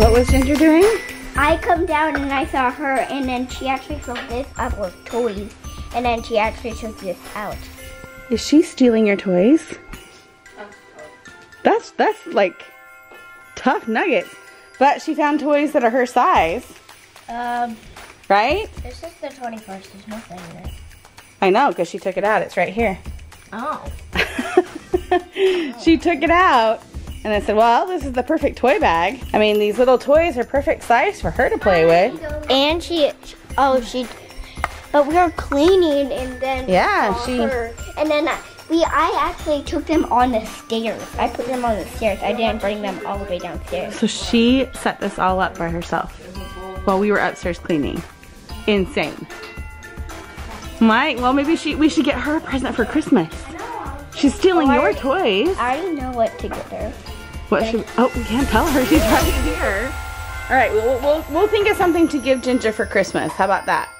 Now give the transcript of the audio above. What was Ginger doing? I come down and I saw her, and then she actually filled this up with toys, and then she actually took this out. Is she stealing your toys? That's like tough nuggets. But she found toys that are her size. Right? This is the 21st. There's nothing in it. I know, because she took it out. It's right here. Oh. She took it out, and I said, well, this is the perfect toy bag. I mean, these little toys are perfect size for her to play with. And but we were cleaning, and then I actually took them on the stairs. I put them on the stairs. I didn't bring them all the way downstairs. So she set this all up by herself while we were upstairs cleaning. Insane. Mike, well, maybe we should get her a present for Christmas. She's stealing your toys. I already know what to get her. Oh, we can't tell her. She's right here. All right, we'll think of something to give Ginger for Christmas. How about that?